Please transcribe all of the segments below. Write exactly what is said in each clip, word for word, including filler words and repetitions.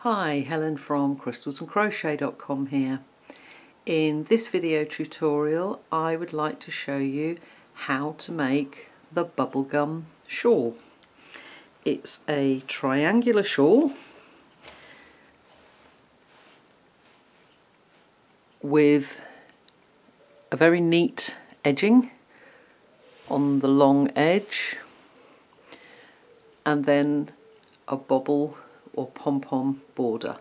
Hi, Helen from crystals and crochet dot com here. In this video tutorial I would like to show you how to make the bubblegum shawl. It's a triangular shawl with a very neat edging on the long edge and then a bobble or pom-pom border.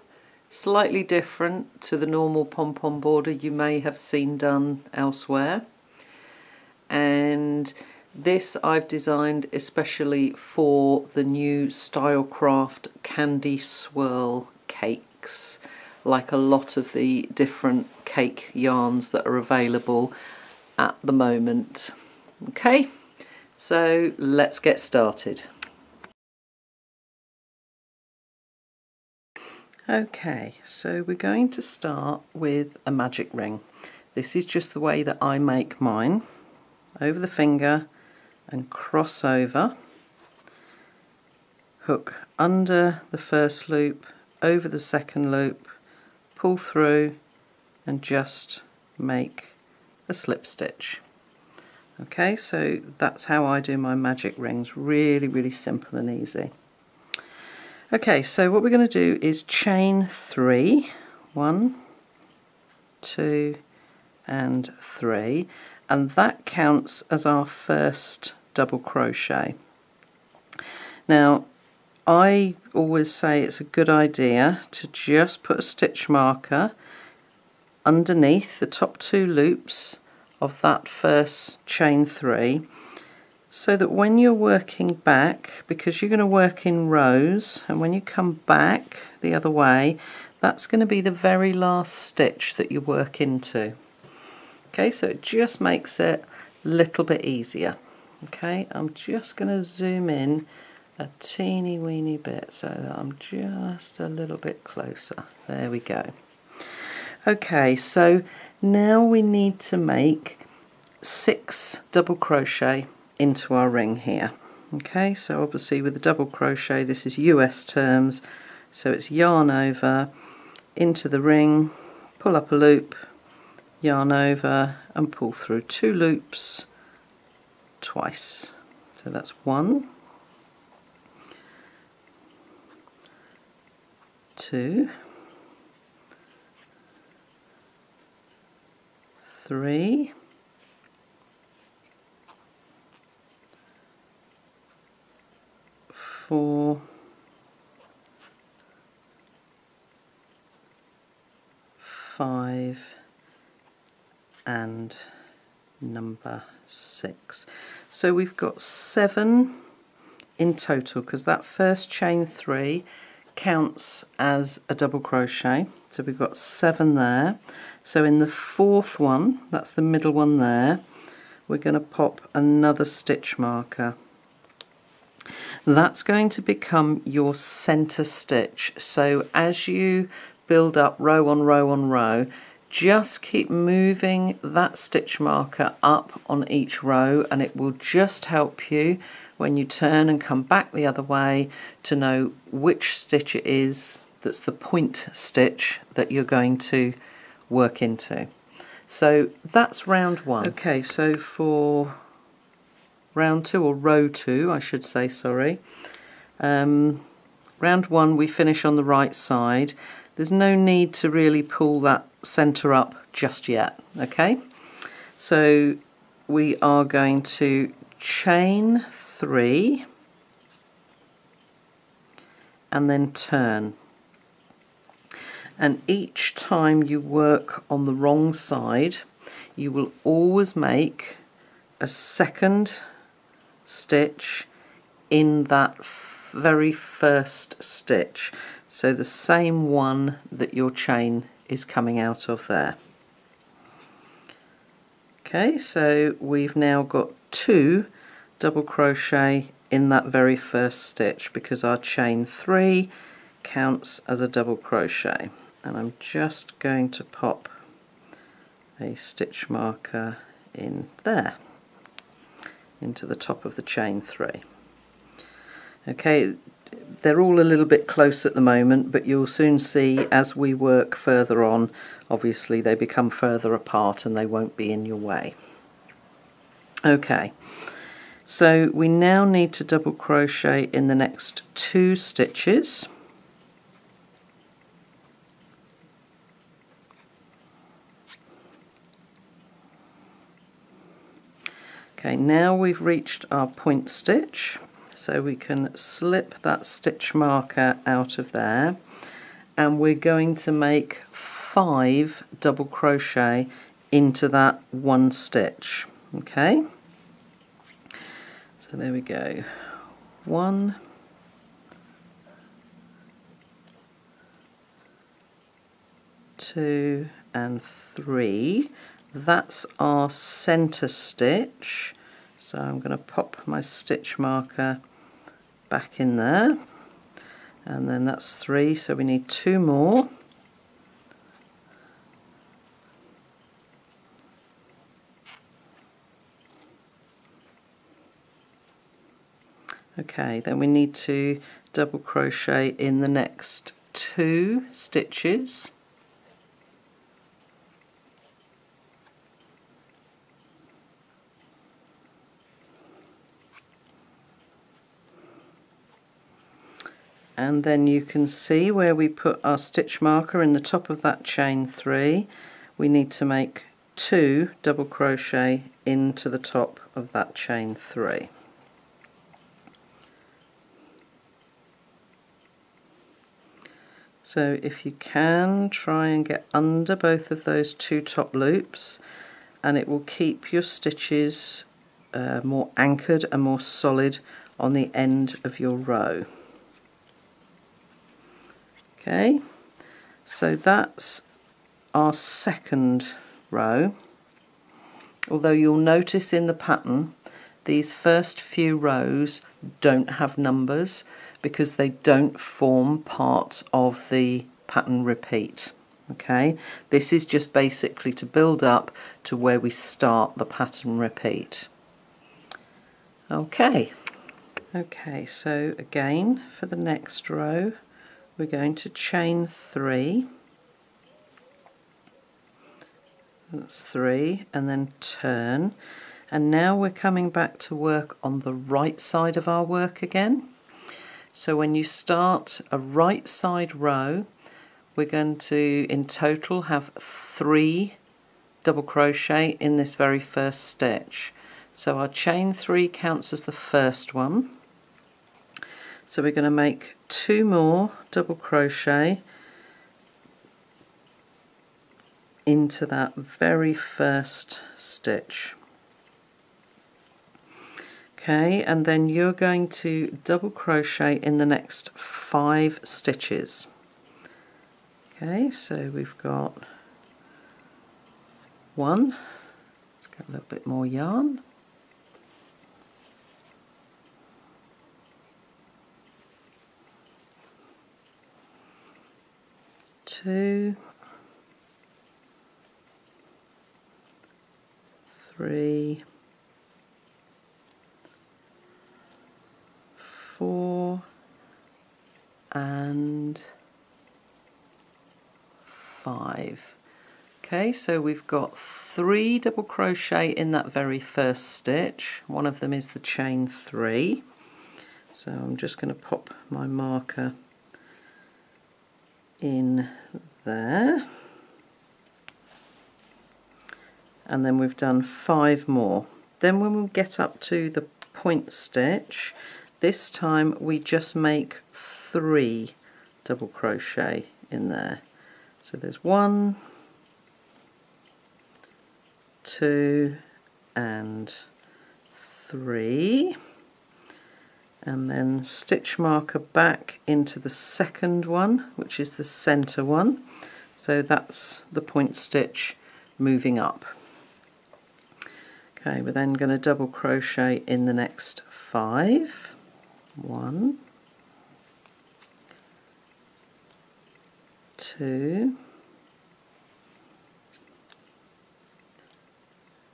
Slightly different to the normal pom-pom border you may have seen done elsewhere, and this I've designed especially for the new Stylecraft Candy Swirl cakes, like a lot of the different cake yarns that are available at the moment. Okay, so let's get started. Okay, so we're going to start with a magic ring. This is just the way that I make mine. Over the finger and cross over, hook under the first loop, over the second loop, pull through and just make a slip stitch. Okay, so that's how I do my magic rings. Really, really simple and easy. Okay, so what we're going to do is chain three, one, two and three, and that counts as our first double crochet. Now I always say it's a good idea to just put a stitch marker underneath the top two loops of that first chain three, so that when you're working back, because you're going to work in rows, and when you come back the other way, that's going to be the very last stitch that you work into. Okay, so it just makes it a little bit easier. Okay, I'm just going to zoom in a teeny weeny bit so that I'm just a little bit closer. There we go. Okay, so now we need to make six double crochet into our ring here. Okay, so obviously with the double crochet, this is U S terms, so it's yarn over, into the ring, pull up a loop, yarn over and pull through two loops twice. So that's one, two, three, four, five and number six. So we've got seven in total, because that first chain three counts as a double crochet, so we've got seven there. So in the fourth one, that's the middle one there, we're going to pop another stitch marker. That's going to become your center stitch. So as you build up row on row on row, just keep moving that stitch marker up on each row, and it will just help you when you turn and come back the other way to know which stitch it is that's the point stitch that you're going to work into. So that's round one. Okay, so for round two, or row two I should say, sorry. Um, round one we finish on the right side. There's no need to really pull that center up just yet. Okay, so we are going to chain three and then turn, and each time you work on the wrong side you will always make a second stitch in that very first stitch, so the same one that your chain is coming out of there. Okay, so we've now got two double crochet in that very first stitch, because our chain three counts as a double crochet. And I'm just going to pop a stitch marker in there into the top of the chain three. Okay, They're all a little bit close at the moment, but you'll soon see as we work further on, obviously they become further apart and they won't be in your way. Okay, so we now need to double crochet in the next two stitches. Okay, now we've reached our point stitch. So we can slip that stitch marker out of there, and we're going to make five double crochet into that one stitch. Okay, so there we go, one, two and three. That's our center stitch. So I'm going to pop my stitch marker back in there, and then that's three, so we need two more. Okay, then we need to double crochet in the next two stitches. And then you can see where we put our stitch marker in the top of that chain three, we need to make two double crochet into the top of that chain three. So if you can, try and get under both of those two top loops, and it will keep your stitches uh, more anchored and more solid on the end of your row. Okay, so that's our second row. Although you'll notice in the pattern, these first few rows don't have numbers because they don't form part of the pattern repeat. Okay, this is just basically to build up to where we start the pattern repeat. Okay, okay, so again for the next row, we're going to chain three, that's three, and then turn. And now we're coming back to work on the right side of our work again. So when you start a right side row, we're going to in total have three double crochet in this very first stitch. So our chain three counts as the first one. So we're going to make two more double crochet into that very first stitch. Okay, and then you're going to double crochet in the next five stitches. Okay, so we've got one, let's get a little bit more yarn. Two, three, four, and five. Okay, so we've got three double crochet in that very first stitch. One of them is the chain three. So I'm just going to pop my marker in there, and then we've done five more. Then when we get up to the point stitch, this time we just make three double crochet in there. So there's one, two and three, and then stitch marker back into the second one, which is the center one. So that's the point stitch moving up. Okay, we're then going to double crochet in the next five. One, two,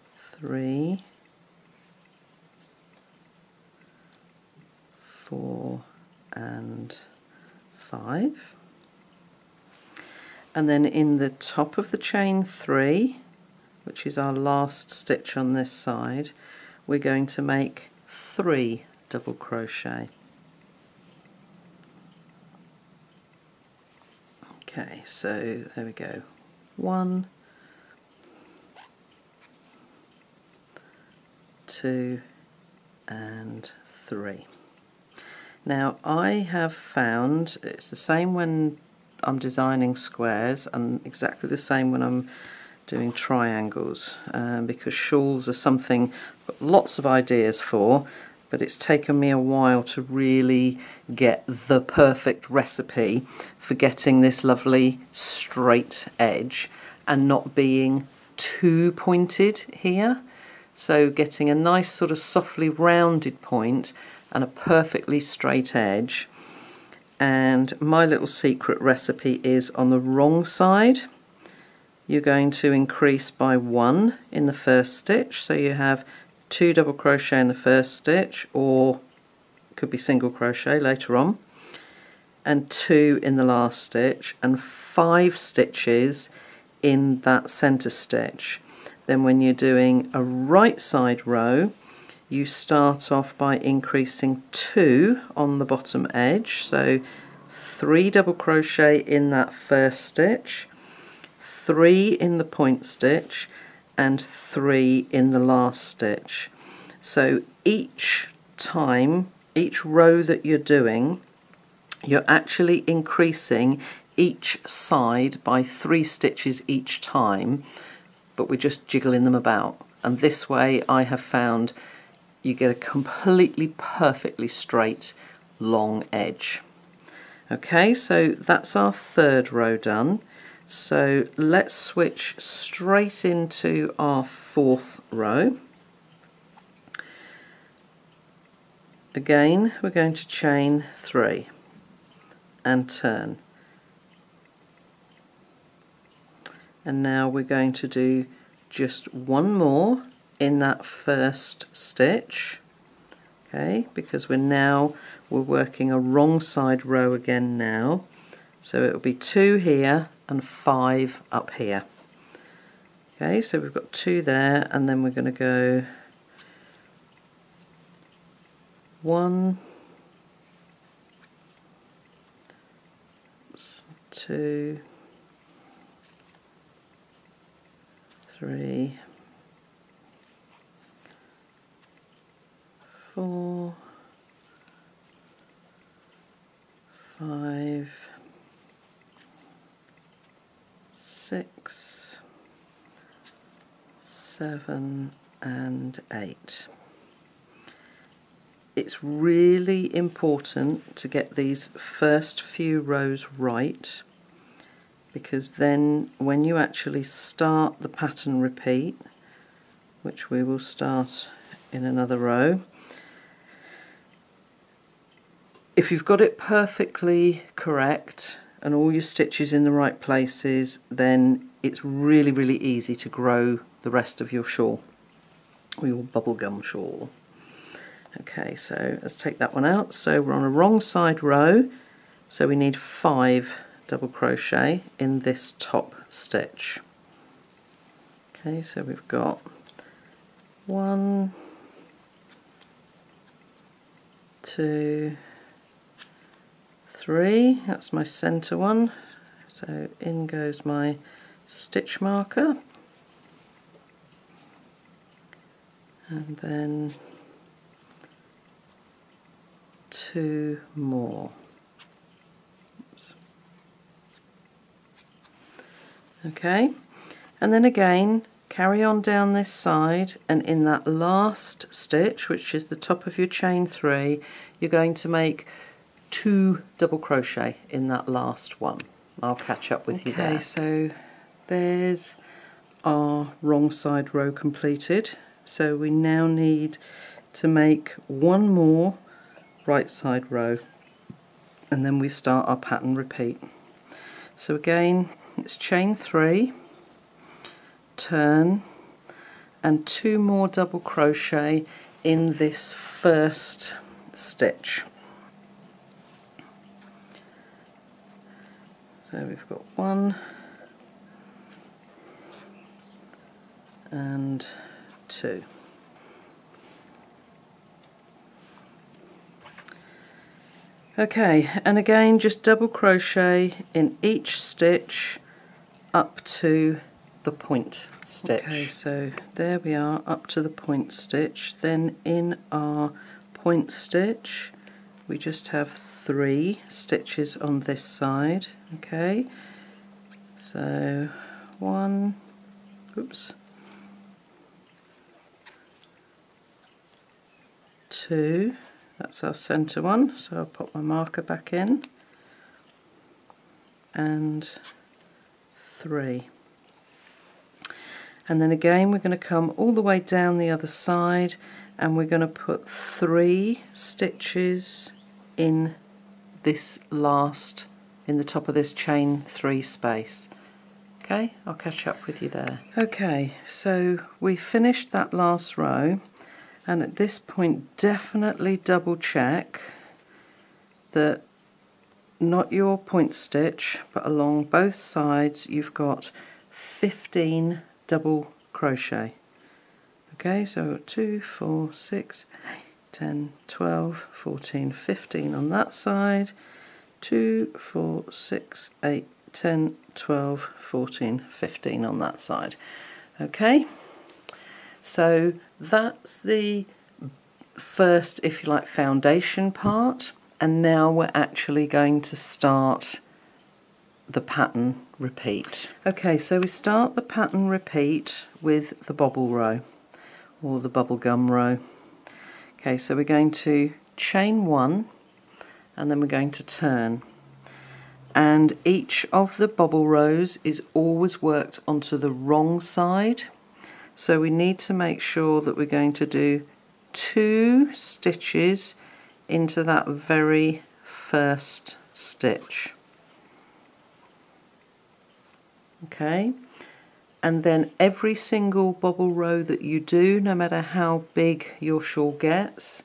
three, four and five, and then in the top of the chain three, which is our last stitch on this side, we're going to make three double crochet. Okay, so there we go, one, two and three. Now I have found it's the same when I'm designing squares and exactly the same when I'm doing triangles, um, because shawls are something I've got lots of ideas for, but it's taken me a while to really get the perfect recipe for getting this lovely straight edge and not being too pointed here. So getting a nice sort of softly rounded point and a perfectly straight edge. And my little secret recipe is, on the wrong side you're going to increase by one in the first stitch, so you have two double crochet in the first stitch, or could be single crochet later on, and two in the last stitch, and five stitches in that center stitch. Then when you're doing a right side row, you start off by increasing two on the bottom edge, so three double crochet in that first stitch, three in the point stitch and three in the last stitch. So each time, each row that you're doing, you're actually increasing each side by three stitches each time, but we're just jiggling them about. And this way I have found you get a completely perfectly straight long edge. Okay, so that's our third row done. So let's switch straight into our fourth row. Again, we're going to chain three and turn. And now we're going to do just one more in that first stitch, okay, because we're now we're working a wrong side row again now. So it'll be two here and five up here. Okay, so we've got two there, and then we're going to go one, two, three, four, five, six, seven and eight. It's really important to get these first few rows right, because then when you actually start the pattern repeat, which we will start in another row, if you've got it perfectly correct and all your stitches in the right places, then it's really, really easy to grow the rest of your shawl, or your bubblegum shawl. Okay, so let's take that one out. So we're on a wrong side row, so we need five double crochet in this top stitch. Okay, so we've got one, two, three, that's my center one, so in goes my stitch marker, and then two more. Oops. Okay, and then again carry on down this side, and in that last stitch, which is the top of your chain three, you're going to make two double crochet in that last one. I'll catch up with okay, you there. Okay, so there's our wrong side row completed. So we now need to make one more right side row, and then we start our pattern repeat. So again, it's chain three, turn, and two more double crochet in this first stitch. So we've got one and two. Okay, and again just double crochet in each stitch up to the point stitch. Okay, so there we are up to the point stitch. Then in our point stitch we just have three stitches on this side. Okay, so one, oops, two, that's our centre one, so I'll pop my marker back in, and three. And then again we're going to come all the way down the other side and we're going to put three stitches in this last, in the top of this chain three space. Okay, I'll catch up with you there. Okay, so we finished that last row, and at this point definitely double check that not your point stitch but along both sides you've got fifteen double crochet. Okay, so two, four, six, eight, ten, twelve, fourteen, fifteen on that side, two, four, six, eight, ten, twelve, fourteen, fifteen on that side. Okay, so that's the first, if you like, foundation part, and now we're actually going to start the pattern repeat. Okay, so we start the pattern repeat with the bobble row, or the bubblegum row. Okay, so we're going to chain one and then we're going to turn, and each of the bobble rows is always worked onto the wrong side. So we need to make sure that we're going to do two stitches into that very first stitch. Okay, and then every single bobble row that you do, no matter how big your shawl gets,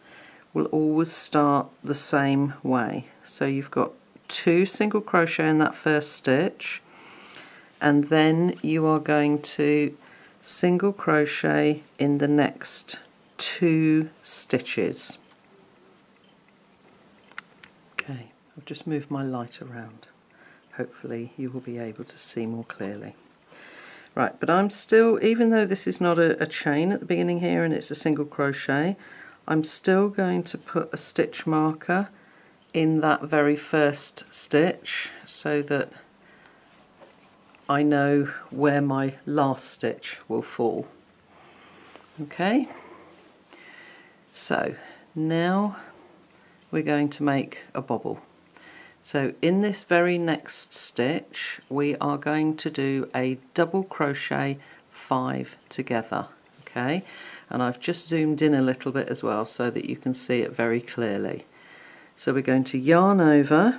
will always start the same way. So you've got two single crochet in that first stitch, and then you are going to single crochet in the next two stitches. Okay, I've just moved my light around. Hopefully you will be able to see more clearly. Right, but I'm still, even though this is not a, a chain at the beginning here and it's a single crochet, I'm still going to put a stitch marker in that very first stitch so that I know where my last stitch will fall. Okay, so now we're going to make a bobble. So in this very next stitch we are going to do a double crochet five together. Okay, and I've just zoomed in a little bit as well so that you can see it very clearly. So we're going to yarn over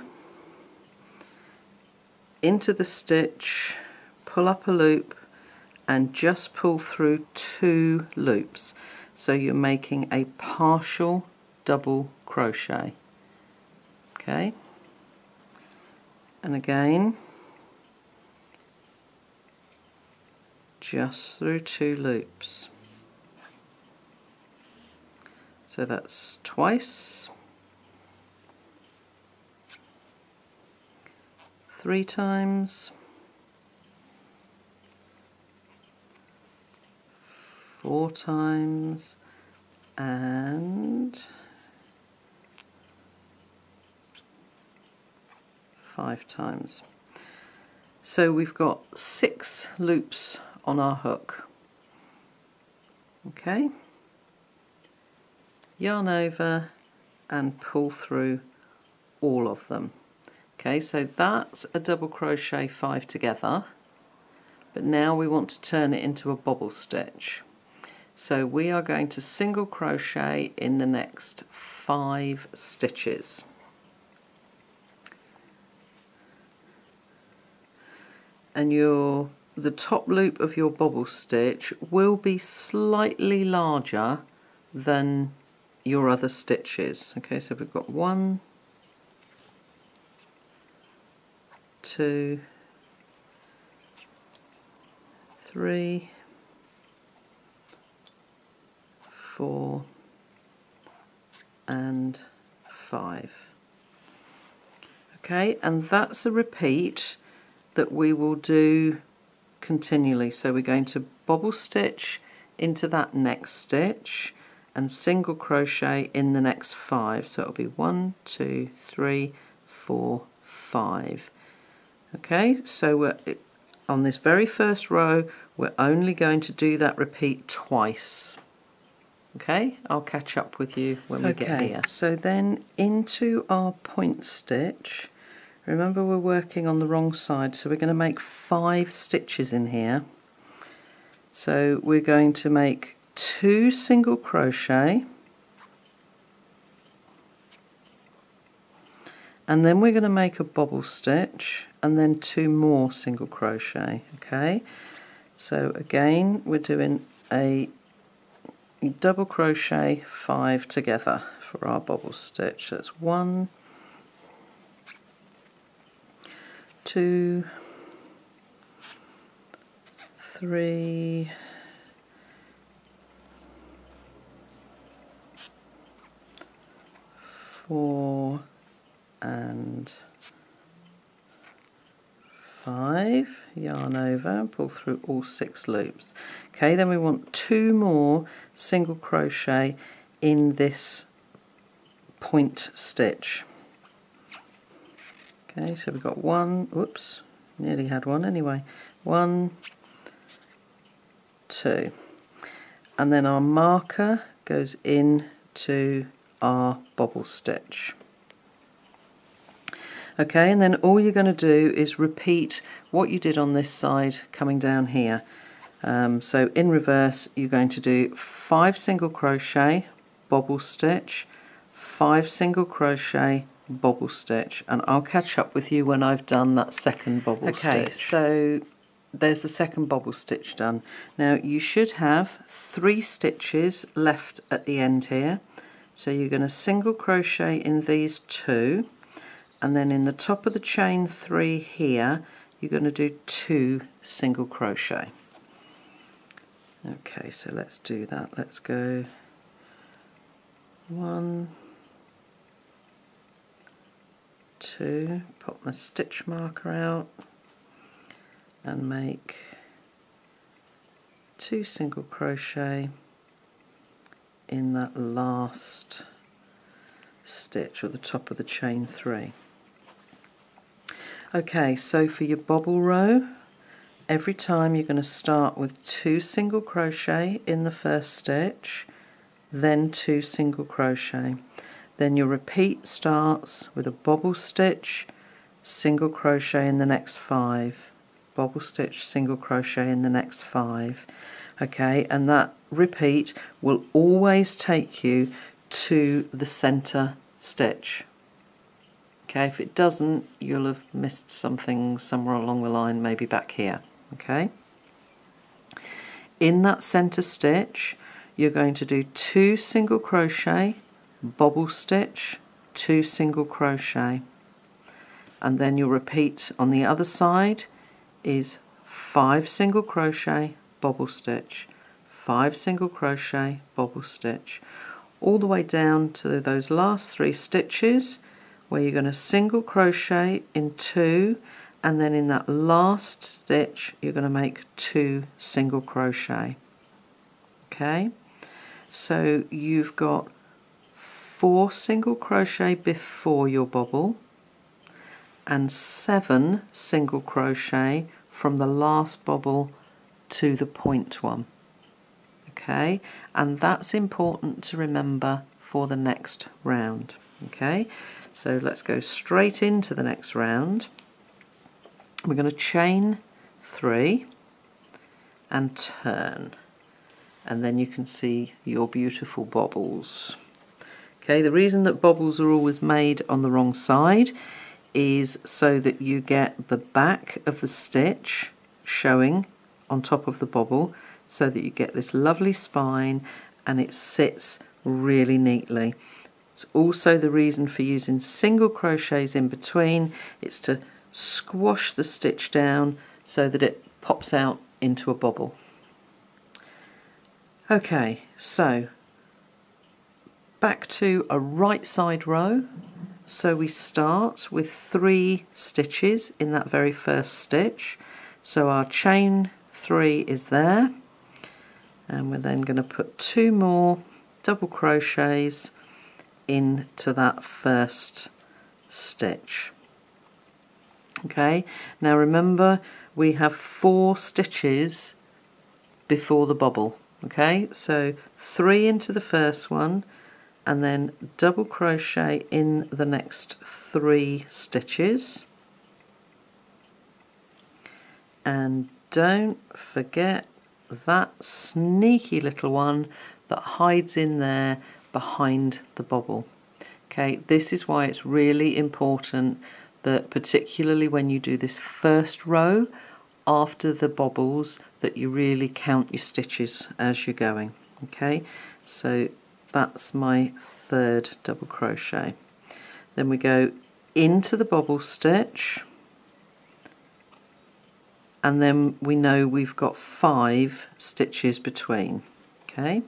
into the stitch, pull up a loop, and just pull through two loops, so you're making a partial double crochet. Okay, and again just through two loops, so that's twice, three times, four times, and five times. So we've got six loops on our hook. Okay, yarn over and pull through all of them. Okay, so that's a double crochet five together, but now we want to turn it into a bobble stitch. So we are going to single crochet in the next five stitches. And your, the top loop of your bobble stitch will be slightly larger than your other stitches. Okay, so we've got one, two, three, four, and five. Okay, and that's a repeat that we will do continually. So we're going to bobble stitch into that next stitch and single crochet in the next five. So it'll be one, two, three, four, five. Okay, so we're on this very first row, we're only going to do that repeat twice. Okay, I'll catch up with you when we okay, get here. So then into our point stitch, remember we're working on the wrong side, so we're going to make five stitches in here. So we're going to make two single crochet, and then we're going to make a bobble stitch, and then two more single crochet. Okay, so again we're doing a double crochet five together for our bobble stitch. That's one, two, three, four, and five. Yarn over and pull through all six loops. Okay, then we want two more single crochet in this point stitch. Okay, so we've got one, oops, nearly had one anyway, one, two, and then our marker goes into our bobble stitch. Okay, and then all you're going to do is repeat what you did on this side coming down here. Um, so in reverse you're going to do five single crochet, bobble stitch, five single crochet, bobble stitch, and I'll catch up with you when I've done that second bobble stitch. Okay, so there's the second bobble stitch done. Now you should have three stitches left at the end here, so you're going to single crochet in these two, and then in the top of the chain three here you're going to do two single crochet. Okay, so let's do that. Let's go one, two, pop my stitch marker out and make two single crochet in that last stitch or the top of the chain three. Okay, so for your bobble row, every time you're going to start with two single crochet in the first stitch, then two single crochet. Then your repeat starts with a bobble stitch, single crochet in the next five, bobble stitch, single crochet in the next five. Okay, and that repeat will always take you to the center stitch. Okay, if it doesn't, you'll have missed something somewhere along the line, maybe back here. Okay, in that center stitch you're going to do two single crochet, bobble stitch, two single crochet, and then you'll repeat on the other side is five single crochet, bobble stitch, five single crochet, bobble stitch, all the way down to those last three stitches where you're going to single crochet in two, and then in that last stitch you're going to make two single crochet. Okay, so you've got four single crochet before your bobble and seven single crochet from the last bobble to the point one. Okay, and that's important to remember for the next round. Okay, so let's go straight into the next round. We're going to chain three and turn, and then you can see your beautiful bobbles. Okay, the reason that bobbles are always made on the wrong side is so that you get the back of the stitch showing on top of the bobble, so that you get this lovely spine and it sits really neatly. It's also the reason for using single crochets in between. It's to squash the stitch down so that it pops out into a bobble. Okay, so back to a right side row. So we start with three stitches in that very first stitch. So our chain three is there, and we're then going to put two more double crochets into that first stitch. Okay, now remember we have four stitches before the bobble. Okay, so three into the first one and then double crochet in the next three stitches, and don't forget that sneaky little one that hides in there behind the bobble. Okay, this is why it's really important that, particularly when you do this first row after the bobbles, that you really count your stitches as you're going. Okay, so that's my third double crochet. Then we go into the bobble stitch, and then we know we've got five stitches between. Okay,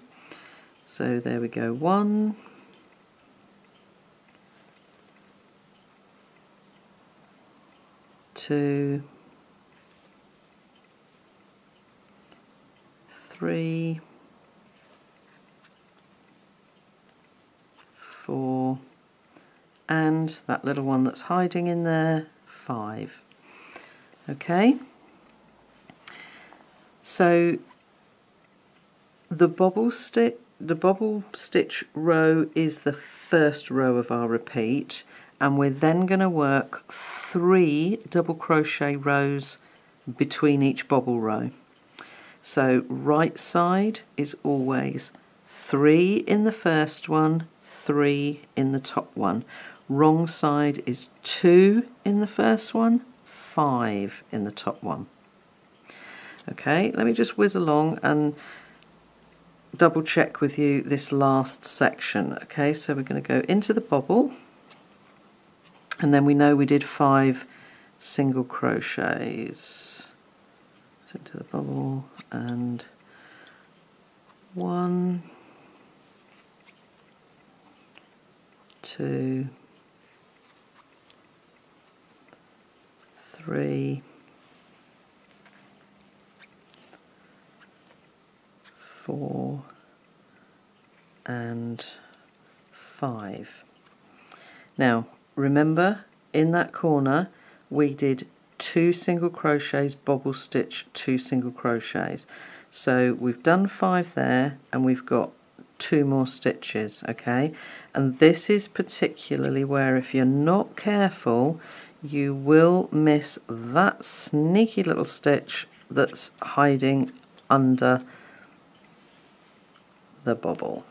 so there we go, one, two, three, four, and that little one that's hiding in there, five. Okay, so the bobble stitch, the bobble stitch row is the first row of our repeat, and we're then going to work three double crochet rows between each bobble row. So right side is always three in the first one, three in the top one. Wrong side is two in the first one, five in the top one. Okay, let me just whiz along and double check with you this last section. Okay, so we're going to go into the bobble, and then we know we did five single crochets. So into the bobble, and one, two, three, four, and five. Now remember, in that corner we did two single crochets, bobble stitch, two single crochets. So we've done five there, and we've got two more stitches. Okay, and this is particularly where, if you're not careful, you will miss that sneaky little stitch that's hiding under the bobble.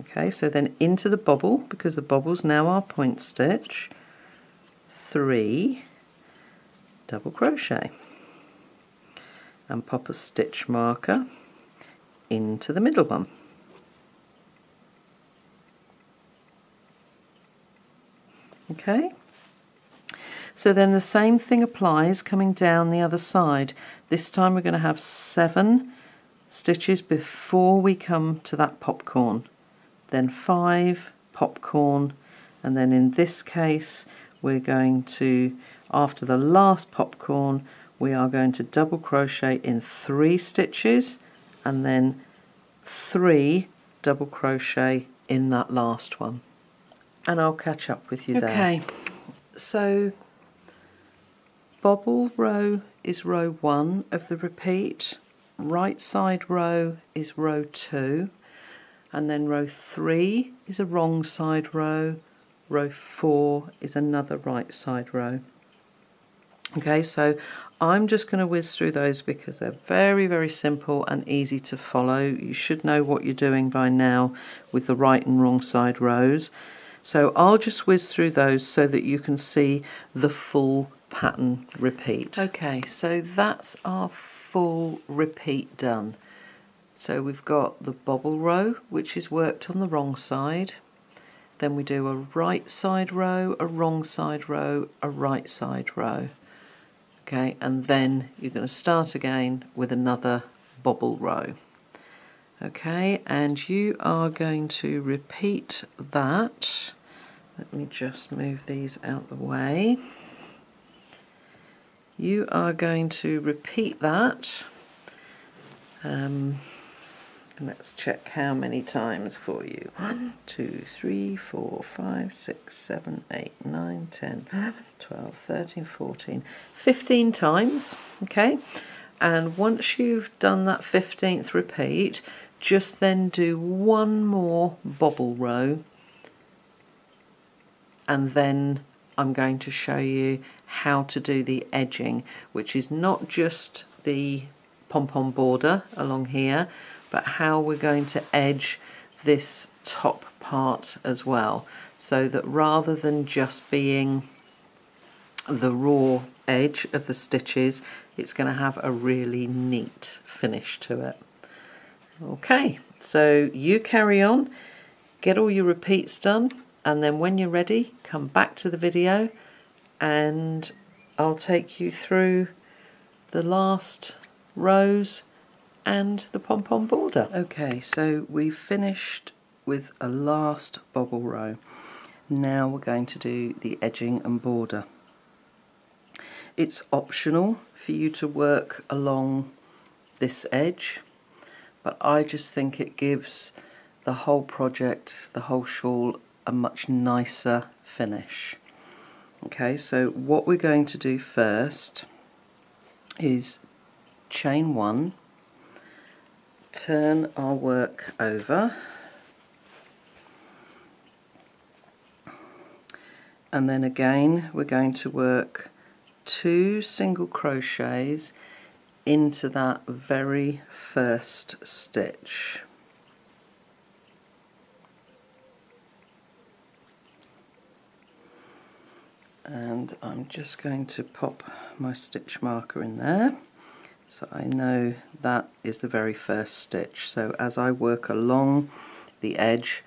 Okay, so then into the bobble, because the bobble's now our point stitch, three double crochet, and pop a stitch marker into the middle one. Okay, so then the same thing applies coming down the other side. This time we're going to have seven stitches before we come to that popcorn, then five popcorn, and then in this case we're going to, after the last popcorn, we are going to double crochet in three stitches, and then three double crochet in that last one, and I'll catch up with you there. Okay, so bobble row is row one of the repeat, right side row is row two, and then row three is a wrong side row, row four is another right side row. Okay, so I'm just going to whiz through those because they're very very simple and easy to follow. You should know what you're doing by now with the right and wrong side rows, so I'll just whiz through those so that you can see the full pattern repeat. Okay, so that's our full repeat done. So we've got the bobble row, which is worked on the wrong side, then we do a right side row, a wrong side row, a right side row. Okay, and then you're going to start again with another bobble row. Okay, and you are going to repeat that. Let me just move these out the way. You are going to repeat that. Um, let's check how many times for you. one, two, three, four, five, six, seven, eight, nine, ten, eleven, twelve, thirteen, fourteen, fifteen times. Okay, and once you've done that fifteenth repeat, just then do one more bobble row, and then I'm going to show you how to do the edging, which is not just the pom-pom border along here, but how we're going to edge this top part as well, so that rather than just being the raw edge of the stitches, it's going to have a really neat finish to it. Okay, so you carry on, get all your repeats done, and then when you're ready, come back to the video and I'll take you through the last rows and the pom-pom border. Okay, so we've finished with a last bobble row. Now we're going to do the edging and border. It's optional for you to work along this edge, but I just think it gives the whole project, the whole shawl, a much nicer finish. Okay, so what we're going to do first is chain one, turn our work over, and then again we're going to work two single crochets into that very first stitch. And I'm just going to pop my stitch marker in there, so I know that is the very first stitch. So as I work along the edge,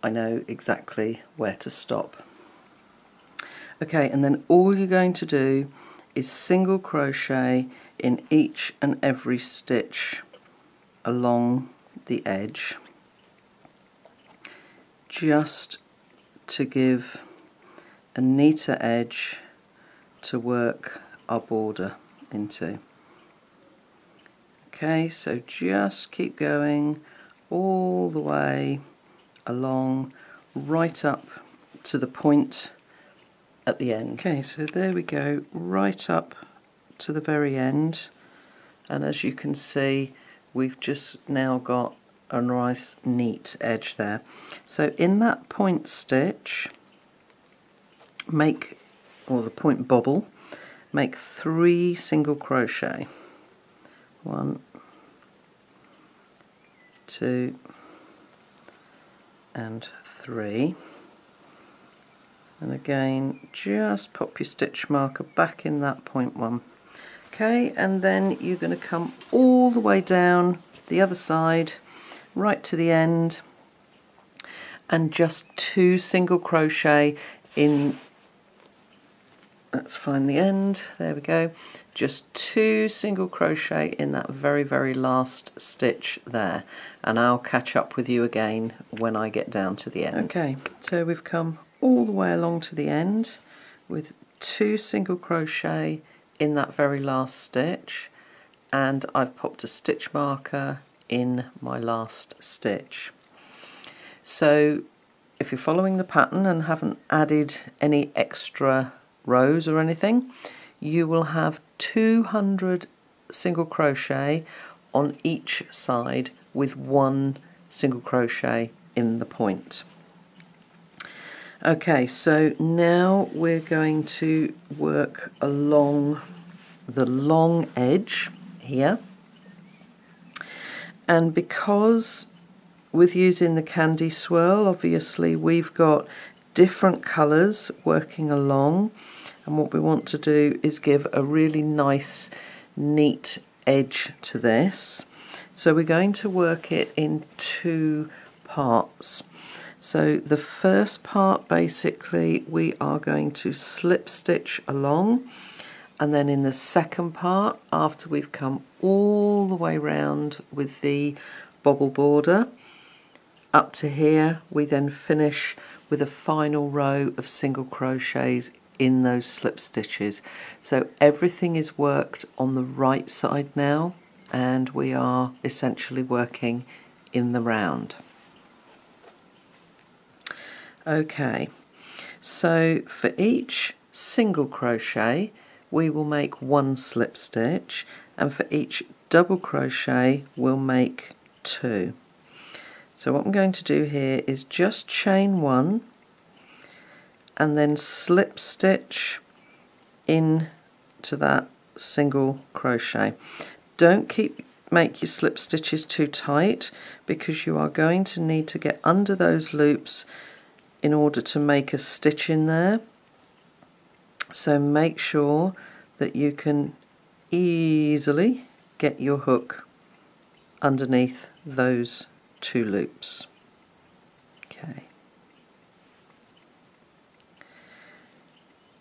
I know exactly where to stop. Okay, and then all you're going to do is single crochet in each and every stitch along the edge, just to give a neater edge to work our border into. Okay, so just keep going all the way along, right up to the point at the end. Okay, so there we go, right up to the very end, and as you can see, we've just now got a nice neat edge there. So in that point stitch, make, or the point bobble, make three single crochet. One, two, and three, and again just pop your stitch marker back in that point one. Okay, and then you're going to come all the way down the other side right to the end, and just two single crochet in, let's find the end, there we go, just two single crochet in that very very last stitch there, and I'll catch up with you again when I get down to the end. Okay, so we've come all the way along to the end with two single crochet in that very last stitch, and I've popped a stitch marker in my last stitch. So if you're following the pattern and haven't added any extra rows or anything, you will have two hundred single crochet on each side with one single crochet in the point. Okay, so now we're going to work along the long edge here, and because with using the candy swirl, obviously we've got different colours working along, and what we want to do is give a really nice neat edge to this. So we're going to work it in two parts. So the first part, basically we are going to slip stitch along, and then in the second part, after we've come all the way round with the bobble border up to here, we then finish with a final row of single crochets in those slip stitches. So everything is worked on the right side now, and we are essentially working in the round. Okay, so for each single crochet we will make one slip stitch, and for each double crochet we'll make two. So what I'm going to do here is just chain one and then slip stitch in to that single crochet. Don't keep make your slip stitches too tight, because you are going to need to get under those loops in order to make a stitch in there. So make sure that you can easily get your hook underneath those two loops. Okay.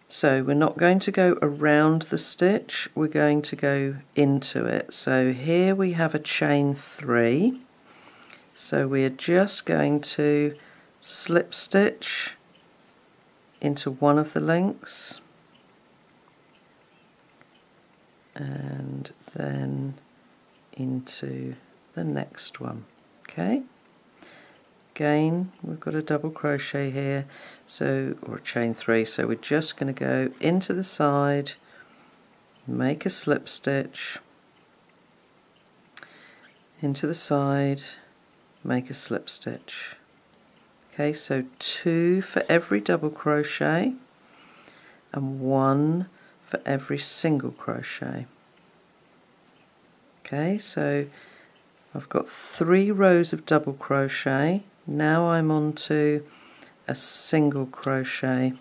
So we're not going to go around the stitch, we're going to go into it. So here we have a chain three. So we are just going to slip stitch into one of the links, and then into the next one. Okay. Again, we've got a double crochet here, so or a chain three, so we're just going to go into the side, make a slip stitch, into the side, make a slip stitch. Okay, so two for every double crochet and one for every single crochet. Okay, so I've got three rows of double crochet. Now I'm on to a single crochet,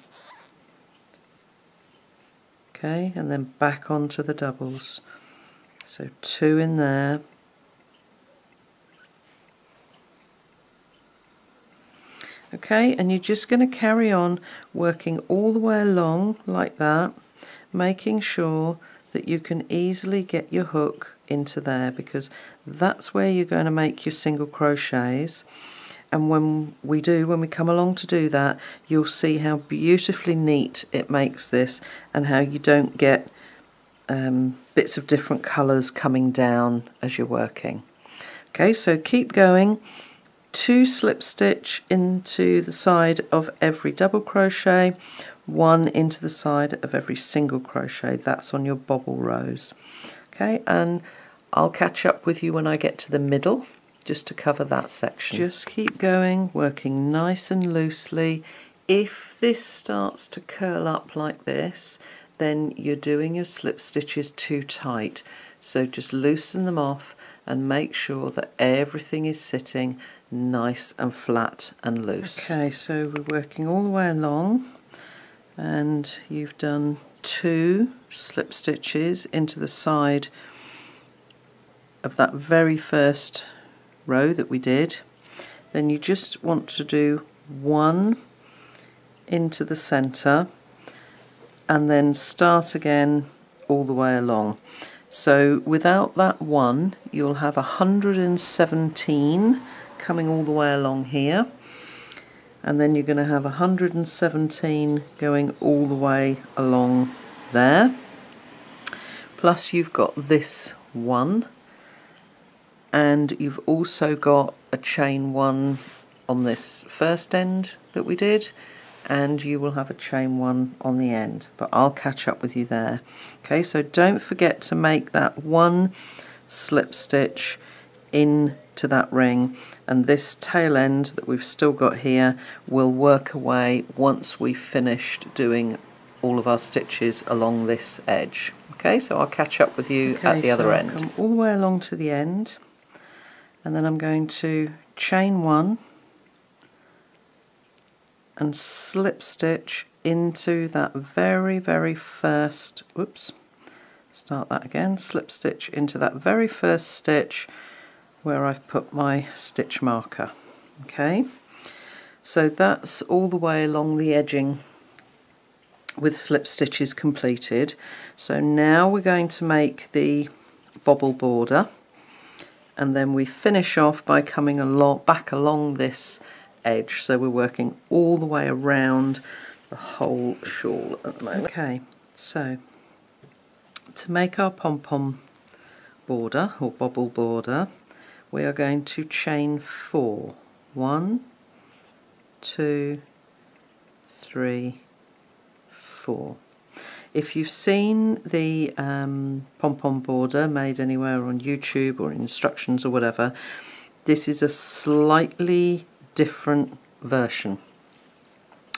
okay, and then back onto the doubles. So two in there. Okay, and you're just going to carry on working all the way along like that, making sure that you can easily get your hook into there, because that's where you're going to make your single crochets. And when we do, when we come along to do that, you'll see how beautifully neat it makes this, and how you don't get um, bits of different colours coming down as you're working. Okay, so keep going. Two slip stitch into the side of every double crochet, one into the side of every single crochet. That's on your bobble rows. Okay, and I'll catch up with you when I get to the middle, just to cover that section. Just keep going, working nice and loosely. If this starts to curl up like this, then you're doing your slip stitches too tight. So just loosen them off and make sure that everything is sitting nice and flat and loose. Okay, so we're working all the way along, and you've done two slip stitches into the side of that very first row that we did. Then you just want to do one into the center and then start again all the way along. So without that one, you'll have one hundred seventeen coming all the way along here, and then you're going to have one hundred seventeen going all the way along there, plus you've got this one, and you've also got a chain one on this first end that we did, and you will have a chain one on the end, but I'll catch up with you there. Okay, so don't forget to make that one slip stitch into that ring, and this tail end that we've still got here will work away once we've finished doing all of our stitches along this edge. Okay, so I'll catch up with you okay, at the other so end. Come all the way along to the end, and then I'm going to chain one and slip stitch into that very very first, whoops, start that again, slip stitch into that very first stitch where I've put my stitch marker. Okay, so that's all the way along the edging with slip stitches completed. So now we're going to make the bobble border, and then we finish off by coming along, back along this edge, so we're working all the way around the whole shawl at the moment. Okay, so to make our pom-pom border or bobble border, we are going to chain four. One, two, three, four. If you've seen the um, pom-pom border made anywhere on YouTube or instructions or whatever, this is a slightly different version.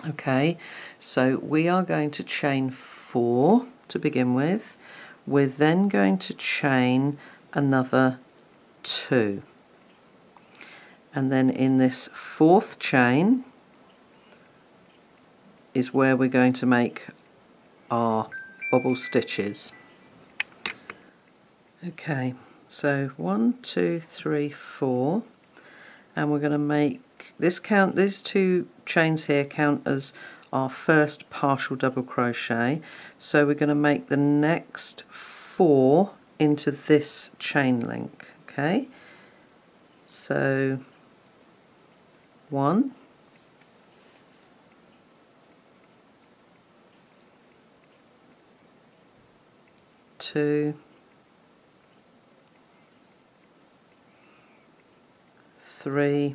Okay, so we are going to chain four to begin with. We're then going to chain another two, and then in this fourth chain is where we're going to make our bobble stitches. Okay, so one, two, three, four, and we're going to make this count, these two chains here count as our first partial double crochet, so we're going to make the next four into this chain link. Okay, so one, two, three,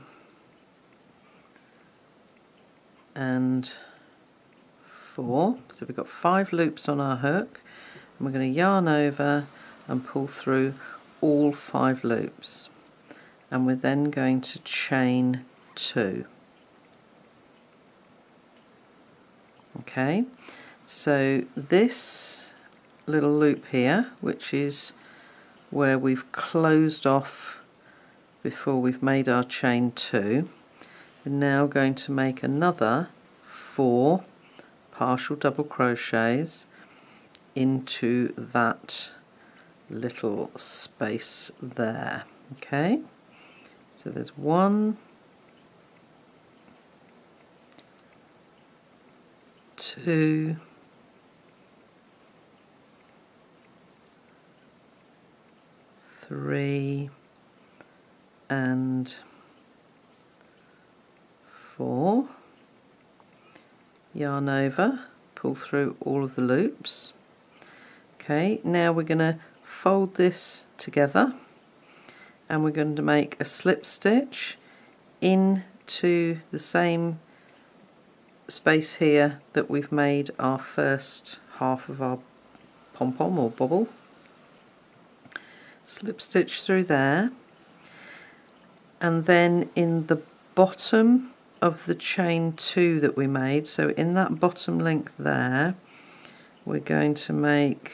and four. So we've got five loops on our hook, and we're going to yarn over and pull through all five loops, and we're then going to chain two. Okay, so this little loop here, which is where we've closed off before we've made our chain two, we're now going to make another four partial double crochets into that little space there. Okay, so there's one, two, three, and four. Yarn over, pull through all of the loops. Okay, now we're going to fold this together, and we're going to make a slip stitch into the same space here that we've made our first half of our pom-pom or bobble. Slip stitch through there, and then in the bottom of the chain two that we made, so in that bottom link there, we're going to make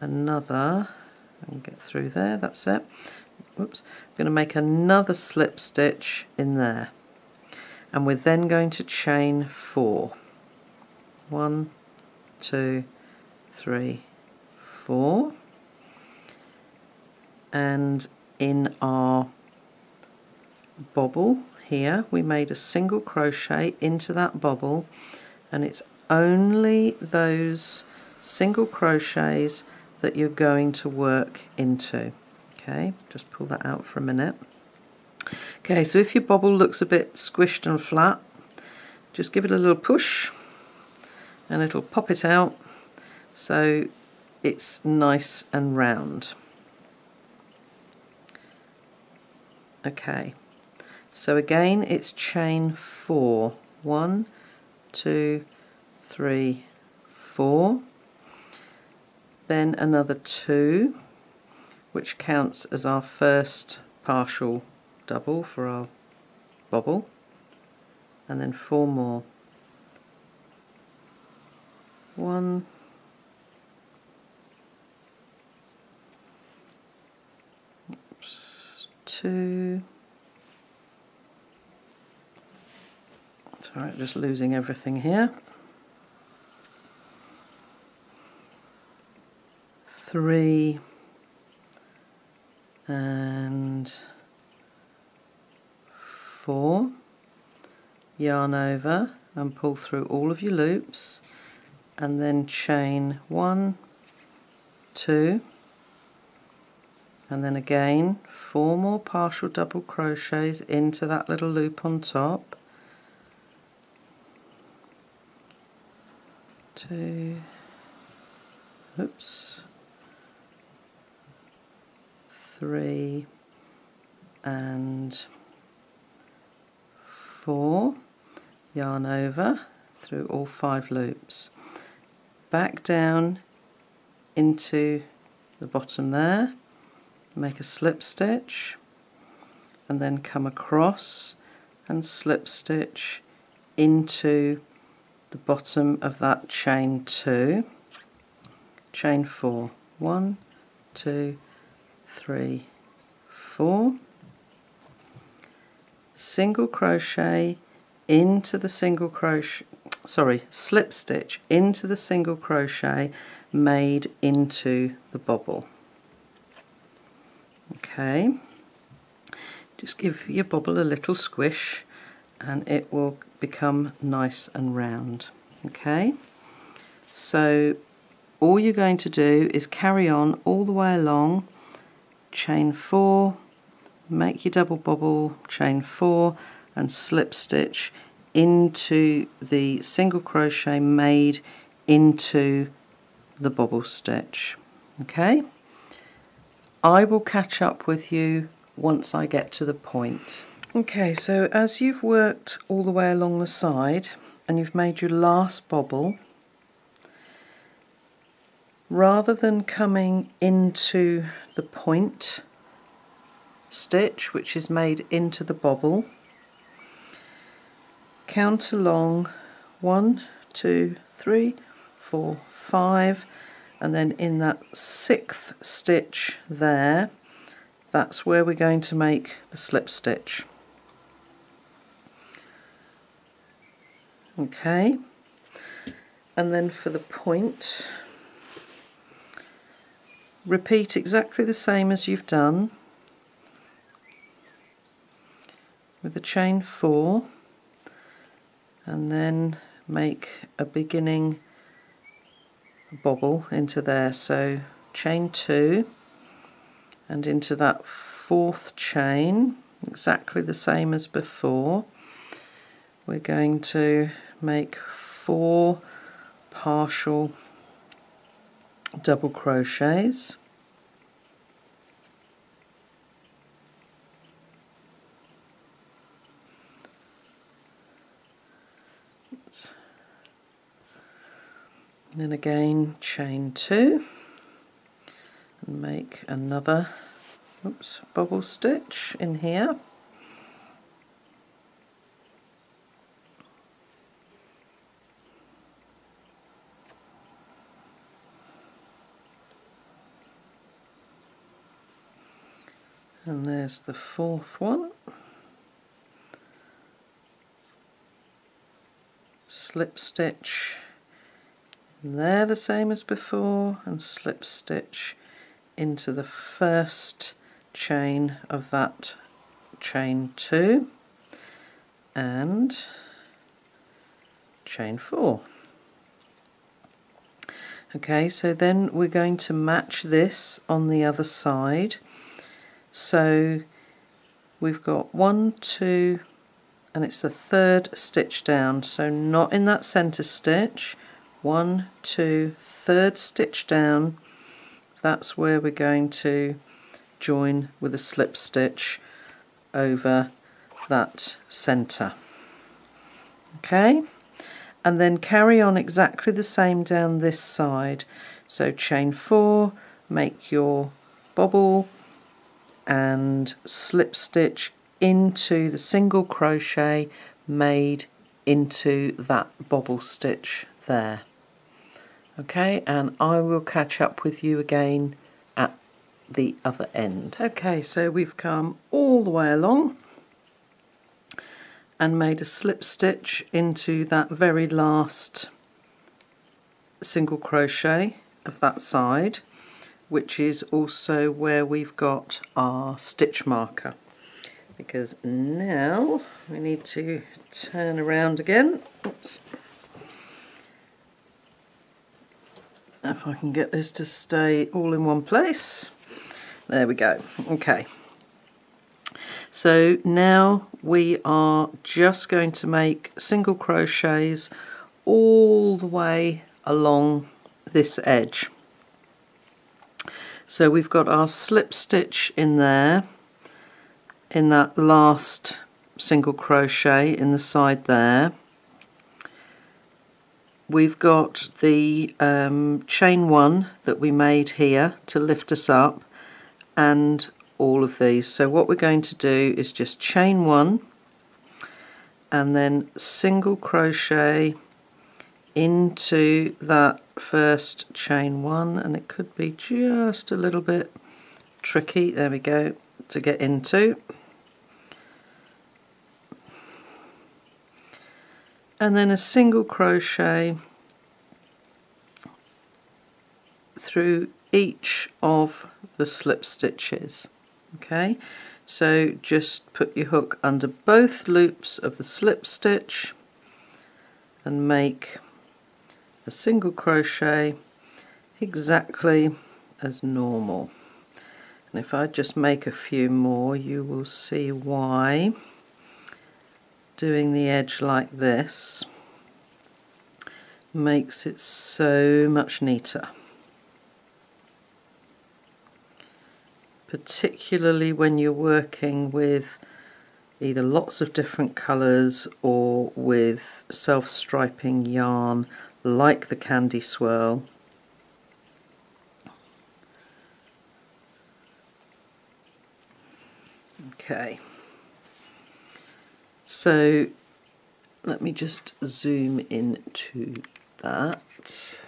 another, and get through there, that's it. Whoops, I'm going to make another slip stitch in there, and we're then going to chain four. One, two, three, four, and in our bobble here we made a single crochet into that bobble, and it's only those single crochets that you're going to work into. Okay, just pull that out for a minute. Okay, so if your bobble looks a bit squished and flat, just give it a little push and it'll pop it out so it's nice and round. Okay, so again it's chain four. One, two, three, four. Then another two, which counts as our first partial double for our bobble, and then four more. One, oops, two. It's all right, just losing everything here. Three, and four. Yarn over and pull through all of your loops, and then chain one, two, and then again four more partial double crochets into that little loop on top. Two, oops, three and four, yarn over through all five loops, back down into the bottom there, make a slip stitch and then come across and slip stitch into the bottom of that chain two, chain four, one, two, three, four, single crochet into the single crochet, sorry, slip stitch into the single crochet made into the bobble. Okay, just give your bobble a little squish and it will become nice and round. Okay, so all you're going to do is carry on all the way along, chain four, make your double bobble, chain four and slip stitch into the single crochet made into the bobble stitch. Okay, I will catch up with you once I get to the point. Okay, so as you've worked all the way along the side and you've made your last bobble, rather than coming into the point stitch, which is made into the bobble, count along one, two, three, four, five, and then in that sixth stitch there, that's where we're going to make the slip stitch. Okay, and then for the point, repeat exactly the same as you've done with the chain four, and then make a beginning bobble into there, so chain two and into that fourth chain, exactly the same as before. We're going to make four partial double crochets, then again chain two and make another oops bobble stitch in here, and there's the fourth one, slip stitch there the same as before and slip stitch into the first chain of that chain two and chain four. Okay, so then we're going to match this on the other side, so we've got one, two, and it's the third stitch down, so not in that center stitch, one, two, third stitch down, that's where we're going to join with a slip stitch over that center. Okay, and then carry on exactly the same down this side, so chain four, make your bobble and slip stitch into the single crochet made into that bobble stitch there. Okay, and I will catch up with you again at the other end. Okay, so we've come all the way along and made a slip stitch into that very last single crochet of that side, which is also where we've got our stitch marker, because now we need to turn around again, oops, if I can get this to stay all in one place. There we go. Okay, so now we are just going to make single crochets all the way along this edge. So we've got our slip stitch in there, in that last single crochet in the side there. We've got the um, chain one that we made here to lift us up, and all of these. So what we're going to do is just chain one and then single crochet into that first chain one, and it could be just a little bit tricky, there we go, to get into. And then a single crochet through each of the slip stitches. Okay, so just put your hook under both loops of the slip stitch and make a single crochet exactly as normal. And if I just make a few more, you will see why. Doing the edge like this makes it so much neater, particularly when you're working with either lots of different colours or with self-striping yarn like the Candy Swirl. Okay. So let me just zoom into that. Let's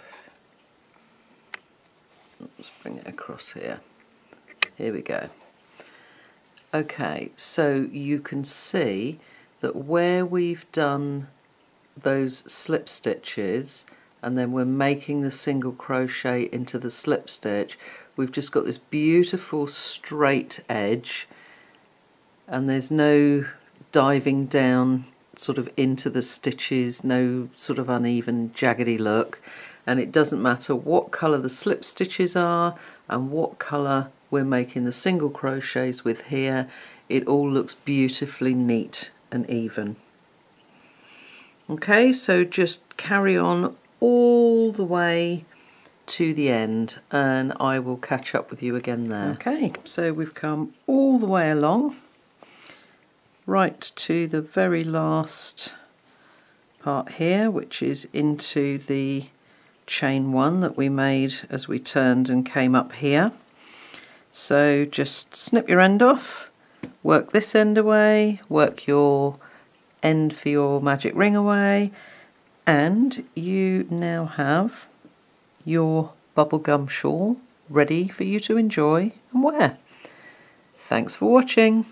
bring it across here. Here we go. Okay, so you can see that where we've done those slip stitches and then we're making the single crochet into the slip stitch, we've just got this beautiful straight edge, and there's no diving down sort of into the stitches, no sort of uneven jaggedy look. And it doesn't matter what colour the slip stitches are and what colour we're making the single crochets with here, it all looks beautifully neat and even. Okay, so just carry on all the way to the end and I will catch up with you again there. Okay, so we've come all the way along right to the very last part here, which is into the chain one that we made as we turned and came up here. So just snip your end off, work this end away, work your end for your magic ring away, and you now have your bubblegum shawl ready for you to enjoy and wear. Thanks for watching.